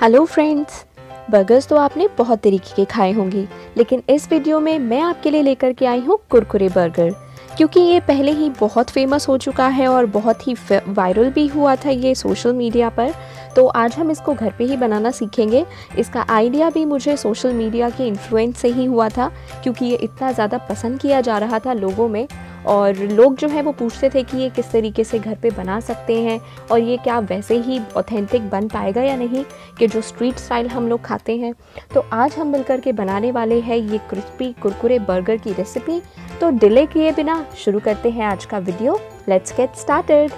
Hello friends, burgers तो आपने बहुत तरीके के खाए होंगे, लेकिन इस वीडियो में मैं आपके लिए लेकर के आई हूँ कुरकुरे बर्गर, क्योंकि ये पहले ही बहुत फेमस हो चुका है और बहुत ही वायरल भी हुआ था ये सोशल मीडिया पर। तो आज हम इसको घर पे ही बनाना सीखेंगे। इसका आइडिया भी मुझे सोशल मीडिया के इन्फ्लुएंस से ही हुआ था, क्योंकि ये इतना ज़्यादा पसंद किया जा रहा था लोगों में, और लोग जो है वो पूछते थे कि ये किस तरीके से घर पे बना सकते हैं और ये क्या वैसे ही ऑथेंटिक बन पाएगा या नहीं, कि जो स्ट्रीट स्टाइल हम लोग खाते हैं। तो आज हम मिलकर के बनाने वाले हैं ये क्रिस्पी कुरकुरे बर्गर की रेसिपी। तो डिले किए बिना शुरू करते हैं आज का वीडियो। Let's get started.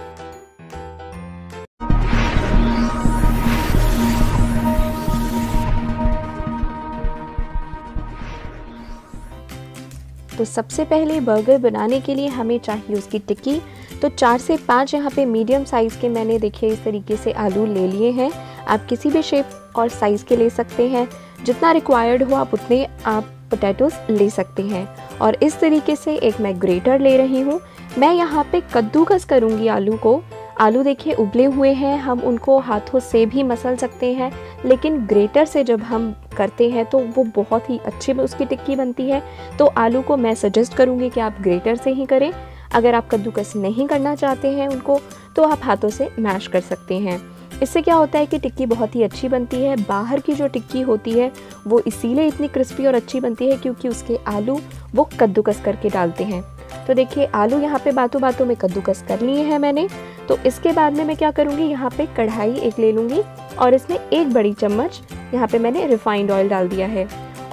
तो सबसे पहले बर्गर बनाने के लिए हमें चाहिए उसकी टिक्की। तो 4 से 5 यहाँ पे मीडियम साइज़ के मैंने देखिए इस तरीके से आलू ले लिए हैं। आप किसी भी शेप और साइज़ के ले सकते हैं, जितना रिक्वायर्ड हो आप उतने आप पोटैटोस ले सकते हैं। और इस तरीके से एक मैं ग्रेटर ले रही हूँ। मैं यहाँ पे कद्दूकस करूँगी आलू को। आलू देखिए उबले हुए हैं, हम उनको हाथों से भी मसल सकते हैं, लेकिन ग्रेटर से जब हम करते हैं तो वो बहुत ही अच्छी उसकी टिक्की बनती है। तो आलू को मैं सजेस्ट करूँगी कि आप ग्रेटर से ही करें। अगर आप कद्दूकस नहीं करना चाहते हैं उनको, तो आप हाथों से मैश कर सकते हैं। इससे क्या होता है कि टिक्की बहुत ही अच्छी बनती है। बाहर की जो टिक्की होती है वो इसीलिए इतनी क्रिस्पी और अच्छी बनती है क्योंकि उसके आलू वो कद्दूकस करके डालते हैं। तो देखिए आलू यहाँ पे बातों बातों में कद्दूकस कर लिए हैं मैंने। तो इसके बाद में मैं क्या करूँगी, यहाँ पे कढ़ाई एक ले लूँगी और इसमें 1 बड़ी चम्मच यहाँ पे मैंने रिफाइंड ऑयल डाल दिया है।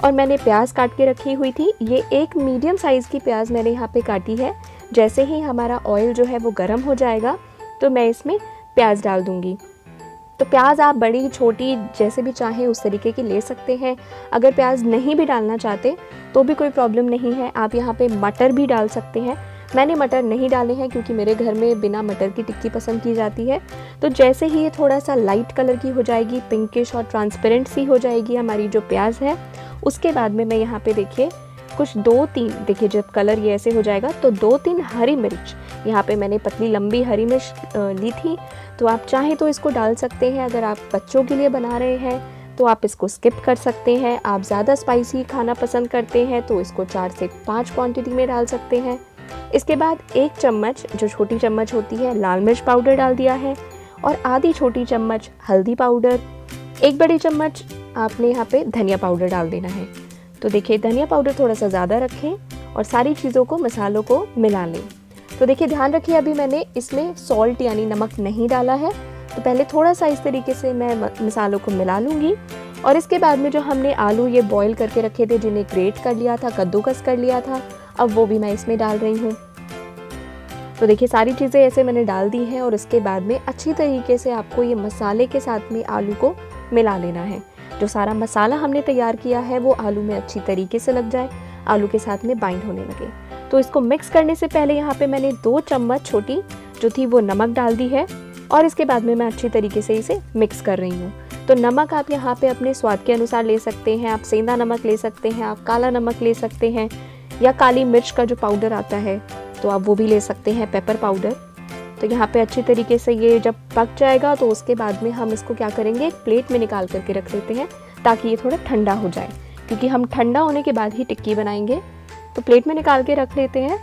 और मैंने प्याज काट के रखी हुई थी, ये एक मीडियम साइज़ की प्याज मैंने यहाँ पे काटी है। जैसे ही हमारा ऑयल जो है वो गर्म हो जाएगा तो मैं इसमें प्याज डाल दूँगी। तो प्याज आप बड़ी छोटी जैसे भी चाहें उस तरीके की ले सकते हैं। अगर प्याज नहीं भी डालना चाहते तो भी कोई प्रॉब्लम नहीं है, आप यहाँ पे मटर भी डाल सकते हैं। मैंने मटर नहीं डाले हैं क्योंकि मेरे घर में बिना मटर की टिक्की पसंद की जाती है। तो जैसे ही ये थोड़ा सा लाइट कलर की हो जाएगी, पिंकिश और ट्रांसपेरेंट सी हो जाएगी हमारी जो प्याज है, उसके बाद में मैं यहाँ पे देखिए कुछ 2-3 देखिए जब कलर ये ऐसे हो जाएगा तो 2-3 हरी मिर्च यहाँ पे मैंने पतली लंबी हरी मिर्च ली थी। तो आप चाहें तो इसको डाल सकते हैं। अगर आप बच्चों के लिए बना रहे हैं तो आप इसको स्किप कर सकते हैं। आप ज़्यादा स्पाइसी खाना पसंद करते हैं तो इसको 4 से 5 क्वांटिटी में डाल सकते हैं। इसके बाद 1 चम्मच जो छोटी चम्मच होती है लाल मिर्च पाउडर डाल दिया है और आधी छोटी चम्मच हल्दी पाउडर, 1 बड़ी चम्मच आपने यहाँ पे धनिया पाउडर डाल देना है। तो देखिए धनिया पाउडर थोड़ा सा ज़्यादा रखें और सारी चीज़ों को मसालों को मिला लें। तो देखिए ध्यान रखिए अभी मैंने इसमें सॉल्ट यानी नमक नहीं डाला है। तो पहले थोड़ा सा इस तरीके से मैं मसालों को मिला लूँगी। और इसके बाद में जो हमने आलू ये बॉईल करके रखे थे, जिन्हें ग्रेट कर लिया था, कद्दूकस कर लिया था, अब वो भी मैं इसमें डाल रही हूँ। तो देखिए सारी चीज़ें ऐसे मैंने डाल दी हैं और इसके बाद में अच्छी तरीके से आपको ये मसाले के साथ में आलू को मिला लेना है। जो सारा मसाला हमने तैयार किया है वो आलू में अच्छी तरीके से लग जाए, आलू के साथ में बाइंड होने लगे। तो इसको मिक्स करने से पहले यहाँ पे मैंने 2 चम्मच छोटी जो थी वो नमक डाल दी है और इसके बाद में मैं अच्छी तरीके से इसे मिक्स कर रही हूँ। तो नमक आप यहाँ पे अपने स्वाद के अनुसार ले सकते हैं। आप सेंधा नमक ले सकते हैं, आप काला नमक ले सकते हैं, या काली मिर्च का जो पाउडर आता है तो आप वो भी ले सकते हैं, पेपर पाउडर। तो यहाँ पे अच्छी तरीके से ये जब पक जाएगा तो उसके बाद में हम इसको क्या करेंगे, एक प्लेट में निकाल करके रख देते हैं ताकि ये थोड़ा ठंडा हो जाए, क्योंकि हम ठंडा होने के बाद ही टिक्की बनाएंगे। तो प्लेट में निकाल के रख लेते हैं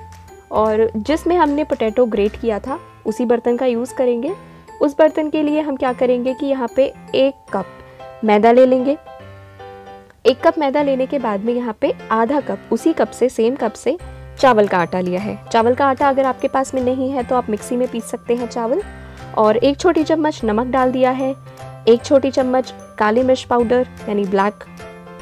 और जिसमें हमने पोटैटो ग्रेट किया था उसी बर्तन का यूज़ करेंगे। उस बर्तन के लिए हम क्या करेंगे कि यहाँ पे 1 कप मैदा ले लेंगे। 1 कप मैदा लेने के बाद में यहाँ पे आधा कप उसी कप से सेम कप से चावल का आटा लिया है। चावल का आटा अगर आपके पास में नहीं है तो आप मिक्सी में पीस सकते हैं चावल। और 1 छोटी चम्मच नमक डाल दिया है, 1 छोटी चम्मच काली मिर्च पाउडर यानी ब्लैक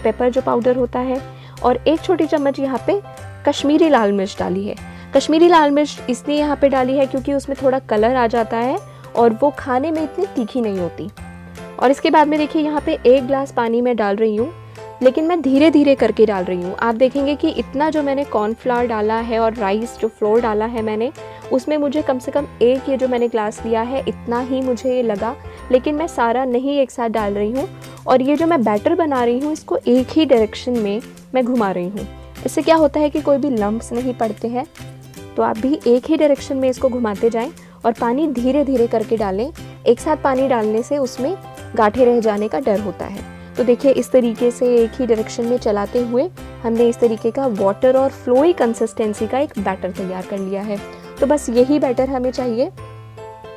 पेपर जो पाउडर होता है, और 1 छोटी चम्मच यहाँ पे कश्मीरी लाल मिर्च डाली है। कश्मीरी लाल मिर्च इसलिए यहाँ पे डाली है क्योंकि उसमें थोड़ा कलर आ जाता है और वो खाने में इतनी तीखी नहीं होती। और इसके बाद में देखिए यहाँ पे 1 ग्लास पानी मैं डाल रही हूँ, लेकिन मैं धीरे धीरे करके डाल रही हूँ। आप देखेंगे कि इतना जो मैंने कॉर्नफ्लावर डाला है और राइस जो फ्लोर डाला है मैंने, उसमें मुझे कम से कम एक ये जो मैंने ग्लास लिया है इतना ही मुझे ये लगा, लेकिन मैं सारा नहीं एक साथ डाल रही हूँ। और ये जो मैं बैटर बना रही हूँ इसको एक ही डायरेक्शन में मैं घुमा रही हूँ। इससे क्या होता है कि कोई भी लम्प्स नहीं पड़ते हैं। तो आप भी एक ही डायरेक्शन में इसको घुमाते जाएँ और पानी धीरे धीरे करके डालें। एक साथ पानी डालने से उसमें गाँठें रह जाने का डर होता है। तो देखिए इस तरीके से एक ही डायरेक्शन में चलाते हुए हमने इस तरीके का वाटर और फ्लोई कंसिस्टेंसी का एक बैटर तैयार कर लिया है। तो बस यही बैटर हमें चाहिए।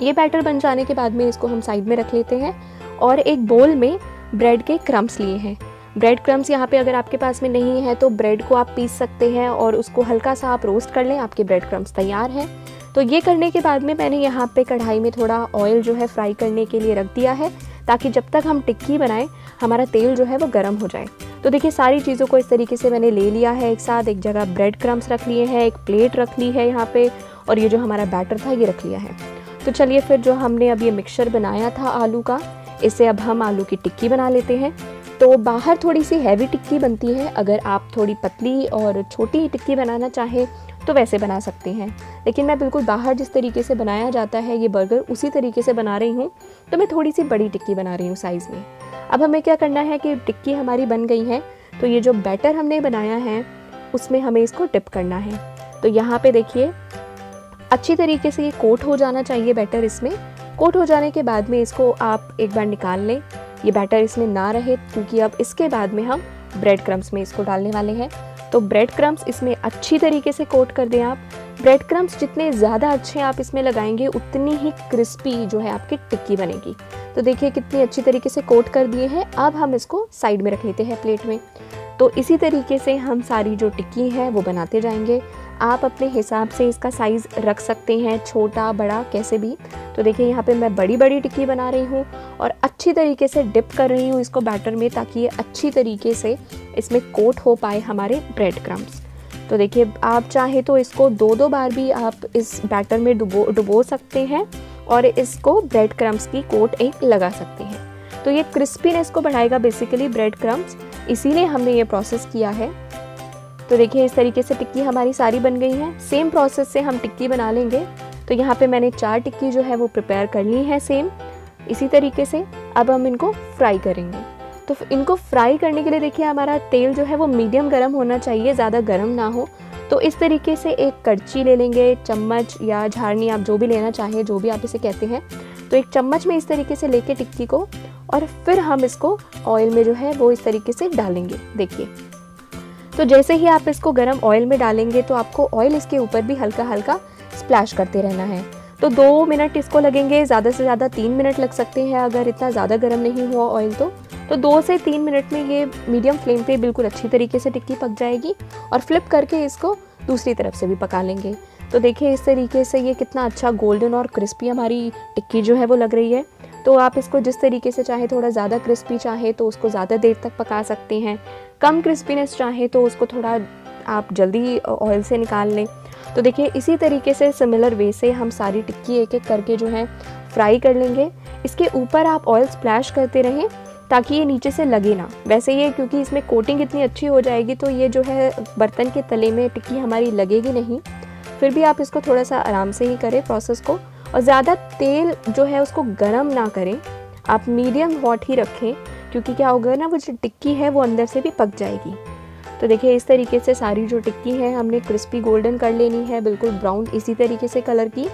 ये बैटर बन जाने के बाद में इसको हम साइड में रख लेते हैं और एक बोल में ब्रेड के क्रम्स लिए हैं। ब्रेड क्रम्स यहाँ पे अगर आपके पास में नहीं है तो ब्रेड को आप पीस सकते हैं और उसको हल्का सा आप रोस्ट कर लें, आपके ब्रेड क्रम्स तैयार हैं। तो ये करने के बाद में मैंने यहाँ पे कढ़ाई में थोड़ा ऑयल जो है फ्राई करने के लिए रख दिया है ताकि जब तक हम टिक्की बनाएं हमारा तेल जो है वो गर्म हो जाए। तो देखिए सारी चीज़ों को इस तरीके से मैंने ले लिया है एक साथ। एक जगह ब्रेड क्रम्स रख लिए हैं, एक प्लेट रख ली है यहाँ पे, और ये जो हमारा बैटर था ये रख लिया है। तो चलिए फिर जो हमने अब ये मिक्सचर बनाया था आलू का, इससे अब हम आलू की टिक्की बना लेते हैं। तो बाहर थोड़ी सी हैवी टिक्की बनती है, अगर आप थोड़ी पतली और छोटी टिक्की बनाना चाहें तो वैसे बना सकते हैं, लेकिन मैं बिल्कुल बाहर जिस तरीके से बनाया जाता है ये बर्गर उसी तरीके से बना रही हूँ, तो मैं थोड़ी सी बड़ी टिक्की बना रही हूँ साइज़ में। अब हमें क्या करना है कि टिक्की हमारी बन गई है, तो ये जो बैटर हमने बनाया है उसमें हमें इसको डिप करना है। तो यहाँ पे देखिए अच्छी तरीके से ये कोट हो जाना चाहिए बैटर। इसमें कोट हो जाने के बाद में इसको आप एक बार निकाल लें, ये बैटर इसमें ना रहे, क्योंकि अब इसके बाद में हम ब्रेड क्रम्स में इसको डालने वाले हैं। तो ब्रेड क्रम्स इसमें अच्छी तरीके से कोट कर दें आप। ब्रेड क्रम्स जितने ज़्यादा अच्छे आप इसमें लगाएंगे उतनी ही क्रिस्पी जो है आपकी टिक्की बनेगी। तो देखिए कितनी अच्छी तरीके से कोट कर दिए हैं। अब हम इसको साइड में रख लेते हैं प्लेट में। तो इसी तरीके से हम सारी जो टिक्की है वो बनाते जाएंगे। आप अपने हिसाब से इसका साइज़ रख सकते हैं, छोटा बड़ा कैसे भी। तो देखिए यहाँ पे मैं बड़ी बड़ी टिक्की बना रही हूँ और अच्छी तरीके से डिप कर रही हूँ इसको बैटर में, ताकि ये अच्छी तरीके से इसमें कोट हो पाए हमारे ब्रेड क्रम्स। तो देखिए आप चाहे तो इसको दो दो बार भी आप इस बैटर में डुबो सकते हैं और इसको ब्रेड क्रम्स की कोट एक लगा सकते हैं, तो ये क्रिस्पीनेस को बढ़ाएगा बेसिकली ब्रेड क्रम्स, इसीलिए हमने ये प्रोसेस किया है। तो देखिए इस तरीके से टिक्की हमारी सारी बन गई है। सेम प्रोसेस से हम टिक्की बना लेंगे। तो यहाँ पे मैंने 4 टिक्की जो है वो प्रिपेयर कर ली है सेम इसी तरीके से। अब हम इनको फ्राई करेंगे। तो इनको फ्राई करने के लिए देखिए हमारा तेल जो है वो मीडियम गर्म होना चाहिए, ज़्यादा गर्म ना हो। तो इस तरीके से एक कड़ची ले लेंगे, चम्मच या झाड़नी, आप जो भी लेना चाहें, जो भी आप इसे कहते हैं। तो एक चम्मच में इस तरीके से लेके टिक्की को, और फिर हम इसको ऑयल में जो है वो इस तरीके से डालेंगे। देखिए तो जैसे ही आप इसको गर्म ऑयल में डालेंगे तो आपको ऑयल इसके ऊपर भी हल्का हल्का स्प्लैश करते रहना है। तो 2 मिनट इसको लगेंगे, ज़्यादा से ज़्यादा 3 मिनट लग सकते हैं अगर इतना ज़्यादा गर्म नहीं हुआ ऑयल तो। 2 से 3 मिनट में ये मीडियम फ्लेम पे बिल्कुल अच्छी तरीके से टिक्की पक जाएगी, और फ्लिप करके इसको दूसरी तरफ से भी पका लेंगे। तो देखिए इस तरीके से ये कितना अच्छा गोल्डन और क्रिस्पी हमारी टिक्की जो है वो लग रही है। तो आप इसको जिस तरीके से चाहे, थोड़ा ज़्यादा क्रिस्पी चाहे तो उसको ज़्यादा देर तक पका सकते हैं, कम क्रिस्पीनेस चाहे तो उसको थोड़ा आप जल्दी ऑयल से निकाल लें। तो देखिए इसी तरीके से सिमिलर वे से हम सारी टिक्की एक एक करके जो है फ्राई कर लेंगे। इसके ऊपर आप ऑयल स्प्लैश करते रहें ताकि ये नीचे से लगे ना। वैसे ये क्योंकि इसमें कोटिंग इतनी अच्छी हो जाएगी तो ये जो है बर्तन के तले में टिक्की हमारी लगेगी नहीं। फिर भी आप इसको थोड़ा सा आराम से ही करें प्रोसेस को, और ज़्यादा तेल जो है उसको गर्म ना करें, आप मीडियम हॉट ही रखें, क्योंकि क्या होगा ना वो जो टिक्की है वो अंदर से भी पक जाएगी। तो देखिए इस तरीके से सारी जो टिक्की है हमने क्रिस्पी गोल्डन कर लेनी है, बिल्कुल ब्राउन इसी तरीके से कलर की।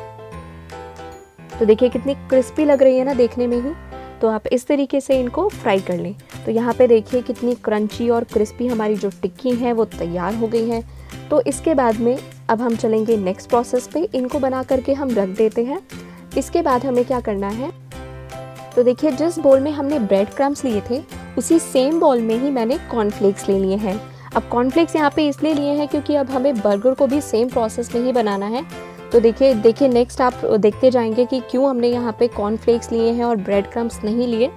तो देखिए कितनी क्रिस्पी लग रही है ना देखने में ही। तो आप इस तरीके से इनको फ्राई कर लें। तो यहाँ पे देखिए कितनी क्रंची और क्रिस्पी हमारी जो टिक्की है वो तैयार हो गई है। तो इसके बाद में अब हम चलेंगे नेक्स्ट प्रोसेस पे। इनको बना करके हम रख देते हैं। इसके बाद हमें क्या करना है, तो देखिए जिस बोल में हमने ब्रेड क्रम्स लिए थे उसी सेम बोल में ही मैंने कॉर्नफ्लेक्स ले लिए हैं। अब कॉर्नफ्लेक्स यहाँ पे इसलिए लिए हैं क्योंकि अब हमें बर्गर को भी सेम प्रोसेस में ही बनाना है। तो देखिए नेक्स्ट आप देखते जाएंगे कि क्यों हमने यहाँ पे कॉर्नफ्लेक्स लिए हैं और ब्रेड क्रम्स नहीं लिए।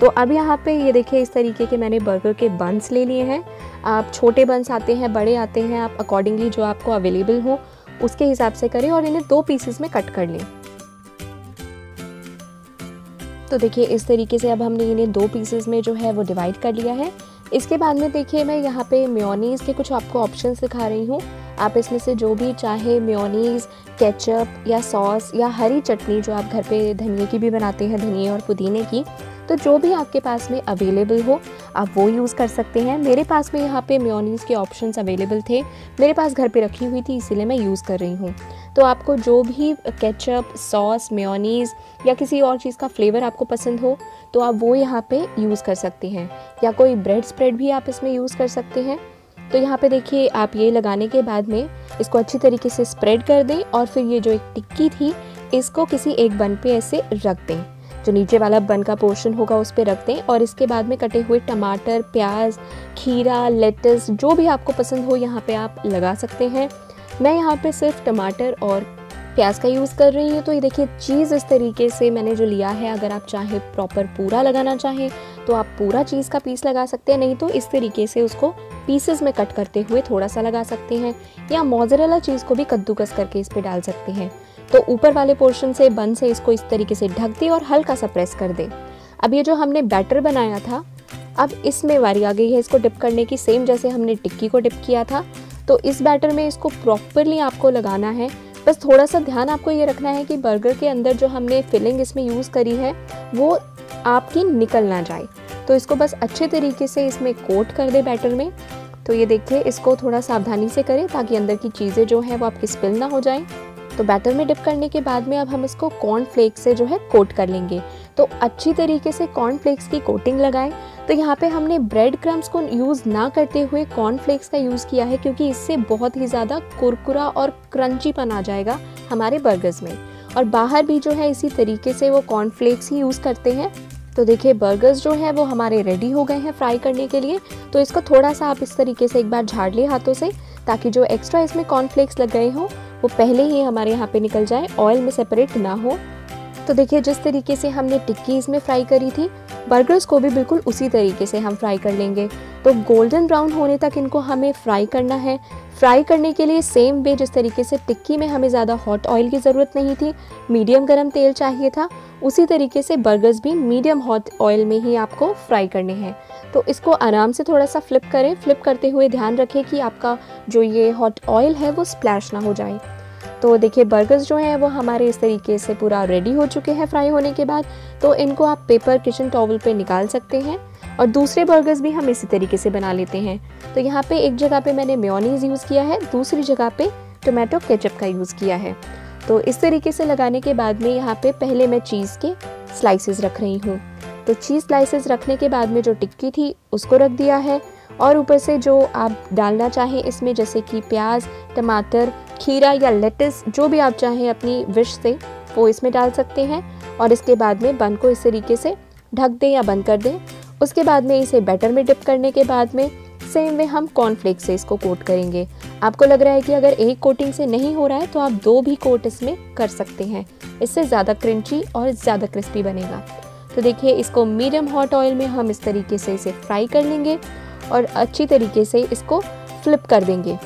तो अब यहाँ पे ये देखिए इस तरीके के मैंने बर्गर के बंस ले लिए हैं। आप छोटे बंस आते हैं, बड़े आते हैं, आप अकॉर्डिंगली जो आपको अवेलेबल हो उसके हिसाब से करें, और इन्हें 2 पीसेस में कट कर लें। तो देखिए इस तरीके से अब हमने इन्हें 2 पीसेस में जो है वो डिवाइड कर लिया है। इसके बाद में देखिए मैं यहाँ पे मेयोनीज़ के कुछ आपको ऑप्शंस दिखा रही हूँ। आप इसमें से जो भी चाहे मेयोनीज़, केचप या सॉस या हरी चटनी, जो आप घर पे धनिए की भी बनाते हैं, धनिए और पुदीने की, तो जो भी आपके पास में अवेलेबल हो आप वो यूज़ कर सकते हैं। मेरे पास में यहाँ पे मेयोनीज़ के ऑप्शंस अवेलेबल थे, मेरे पास घर पे रखी हुई थी इसीलिए मैं यूज़ कर रही हूँ। तो आपको जो भी केचप, सॉस, मेयोनीज़ या किसी और चीज़ का फ्लेवर आपको पसंद हो तो आप वो यहाँ पे यूज़ कर सकते हैं, या कोई ब्रेड स्प्रेड भी आप इसमें यूज़ कर सकते हैं। तो यहाँ पे देखिए, आप ये लगाने के बाद में इसको अच्छी तरीके से स्प्रेड कर दें और फिर ये जो एक टिक्की थी इसको किसी एक बन पे ऐसे रख दें, जो नीचे वाला बन का पोर्शन होगा उस पर रख दें। और इसके बाद में कटे हुए टमाटर, प्याज, खीरा, लेटस, जो भी आपको पसंद हो यहाँ पे आप लगा सकते हैं। मैं यहाँ पे सिर्फ टमाटर और प्याज का यूज़ कर रही हूँ। तो ये देखिए चीज़ इस तरीके से मैंने जो लिया है, अगर आप चाहे प्रॉपर पूरा लगाना चाहें तो आप पूरा चीज़ का पीस लगा सकते हैं, नहीं तो इस तरीके से उसको पीसेस में कट करते हुए थोड़ा सा लगा सकते हैं, या मोज़रेला चीज़ को भी कद्दूकस करके इस पर डाल सकते हैं। तो ऊपर वाले पोर्शन से, बन से, इसको इस तरीके से ढक दे और हल्का सा प्रेस कर दे। अब ये जो हमने बैटर बनाया था, अब इसमें बारी आ गई है इसको डिप करने की, सेम जैसे हमने टिक्की को डिप किया था। तो इस बैटर में इसको प्रॉपरली आपको लगाना है। बस थोड़ा सा ध्यान आपको ये रखना है कि बर्गर के अंदर जो हमने फिलिंग इसमें यूज़ करी है वो आपकी निकल ना जाए। तो इसको बस अच्छे तरीके से इसमें कोट कर दे बैटर में। तो ये देखिए, इसको थोड़ा सावधानी से करें ताकि अंदर की चीज़ें जो हैं वो आपकी स्पिल ना हो जाएं। तो बैटर में डिप करने के बाद में अब हम इसको कॉर्न फ्लेक्स से जो है कोट कर लेंगे। तो अच्छी तरीके से कॉर्न फ्लेक्स की कोटिंग लगाएं। तो यहाँ पे हमने ब्रेड क्रम्स को यूज़ ना करते हुए कॉर्न फ्लेक्स का यूज़ किया है, क्योंकि इससे बहुत ही ज़्यादा कुरकुरा और क्रंचीपन आ जाएगा हमारे बर्गर्स में। और बाहर भी जो है इसी तरीके से वो कॉर्न फ्लेक्स ही यूज़ करते हैं। तो देखिए बर्गर्स जो है वो हमारे रेडी हो गए हैं फ्राई करने के लिए। तो इसको थोड़ा सा आप इस तरीके से एक बार झाड़ लें हाथों से, ताकि जो एक्स्ट्रा इसमें कॉर्न फ्लेक्स लग गए हों वो पहले ही हमारे यहाँ पे निकल जाए, ऑयल में सेपरेट ना हो। तो देखिए जिस तरीके से हमने टिक्की इसमें फ्राई करी थी, बर्गर्स को भी बिल्कुल उसी तरीके से हम फ्राई कर लेंगे। तो गोल्डन ब्राउन होने तक इनको हमें फ्राई करना है। फ्राई करने के लिए सेम वे, जिस तरीके से टिक्की में हमें ज़्यादा हॉट ऑयल की ज़रूरत नहीं थी, मीडियम गर्म तेल चाहिए था, उसी तरीके से बर्गर्स भी मीडियम हॉट ऑयल में ही आपको फ्राई करने हैं। तो इसको आराम से थोड़ा सा फ्लिप करें। फ्लिप करते हुए ध्यान रखें कि आपका जो ये हॉट ऑयल है वो स्प्लैश ना हो जाए। तो देखिए बर्गर्स जो हैं वो हमारे इस तरीके से पूरा रेडी हो चुके हैं फ्राई होने के बाद। तो इनको आप पेपर किचन टॉवल पे निकाल सकते हैं। और दूसरे बर्गर्स भी हम इसी तरीके से बना लेते हैं। तो यहाँ पे एक जगह पे मैंने मेयोनीज़ यूज़ किया है, दूसरी जगह पे टोमेटो केचप का यूज़ किया है। तो इस तरीके से लगाने के बाद में यहाँ पे पहले मैं चीज़ के स्लाइसेस रख रही हूँ। तो चीज़ स्लाइसेस रखने के बाद में जो टिक्की थी उसको रख दिया है, और ऊपर से जो आप डालना चाहें इसमें, जैसे कि प्याज, टमाटर, खीरा या लेटस, जो भी आप चाहें अपनी विश से वो इसमें डाल सकते हैं। और इसके बाद में बन को इस तरीके से ढक दें या बंद कर दें। उसके बाद में इसे बैटर में डिप करने के बाद में सेम वे हम कॉर्नफ्लेक्स से इसको कोट करेंगे। आपको लग रहा है कि अगर एक कोटिंग से नहीं हो रहा है तो आप दो भी कोट इसमें कर सकते हैं, इससे ज़्यादा क्रंची और ज़्यादा क्रिस्पी बनेगा। तो देखिए इसको मीडियम हॉट ऑयल में हम इस तरीके से इसे फ्राई कर लेंगे और अच्छी तरीके से इसको फ्लिप कर देंगे।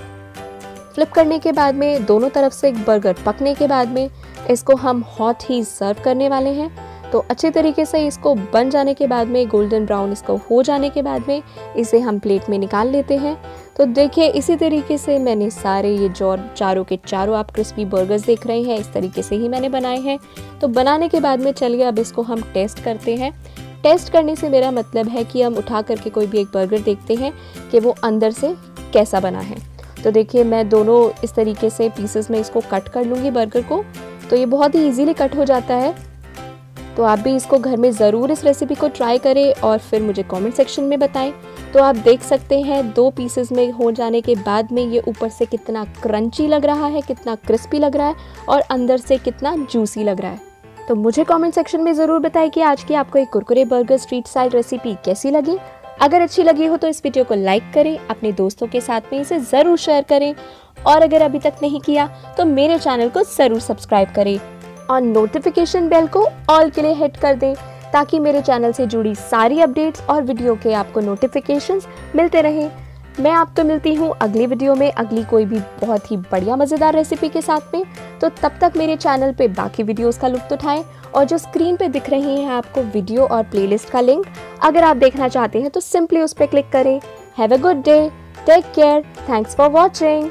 फ्लिप करने के बाद में दोनों तरफ से एक बर्गर पकने के बाद में इसको हम हॉट ही सर्व करने वाले हैं। तो अच्छे तरीके से इसको बन जाने के बाद में, गोल्डन ब्राउन इसको हो जाने के बाद में, इसे हम प्लेट में निकाल लेते हैं। तो देखिए इसी तरीके से मैंने सारे ये जो चारों के चारों आप क्रिस्पी बर्गर्स देख रहे हैं, इस तरीके से ही मैंने बनाए हैं। तो बनाने के बाद में चलिए अब इसको हम टेस्ट करते हैं। टेस्ट करने से मेरा मतलब है कि हम उठा करके कोई भी एक बर्गर देखते हैं कि वो अंदर से कैसा बना है। तो देखिए मैं दोनों इस तरीके से पीसेस में इसको कट कर लूँगी बर्गर को। तो ये बहुत ही इजीली कट हो जाता है। तो आप भी इसको घर में ज़रूर इस रेसिपी को ट्राई करें और फिर मुझे कमेंट सेक्शन में बताएं। तो आप देख सकते हैं दो पीसेस में हो जाने के बाद में ये ऊपर से कितना क्रंची लग रहा है, कितना क्रिस्पी लग रहा है, और अंदर से कितना जूसी लग रहा है। तो मुझे कमेंट सेक्शन में ज़रूर बताएं कि आज की आपको एक कुरकुरे बर्गर स्ट्रीट स्टाइल रेसिपी कैसी लगी। अगर अच्छी लगी हो तो इस वीडियो को लाइक करें, अपने दोस्तों के साथ में इसे ज़रूर शेयर करें, और अगर अभी तक नहीं किया तो मेरे चैनल को ज़रूर सब्सक्राइब करें और नोटिफिकेशन बेल को ऑल के लिए हिट कर दें, ताकि मेरे चैनल से जुड़ी सारी अपडेट्स और वीडियो के आपको नोटिफिकेशंस मिलते रहें। मैं आपको मिलती हूँ अगली वीडियो में, अगली कोई भी बहुत ही बढ़िया मज़ेदार रेसिपी के साथ में। तो तब तक मेरे चैनल पे बाकी वीडियोस का लुत्फ़ उठाएं, और जो स्क्रीन पे दिख रही हैं आपको वीडियो और प्लेलिस्ट का लिंक, अगर आप देखना चाहते हैं तो सिंपली उस पर क्लिक करें। Have a good day, take care, thanks for watching.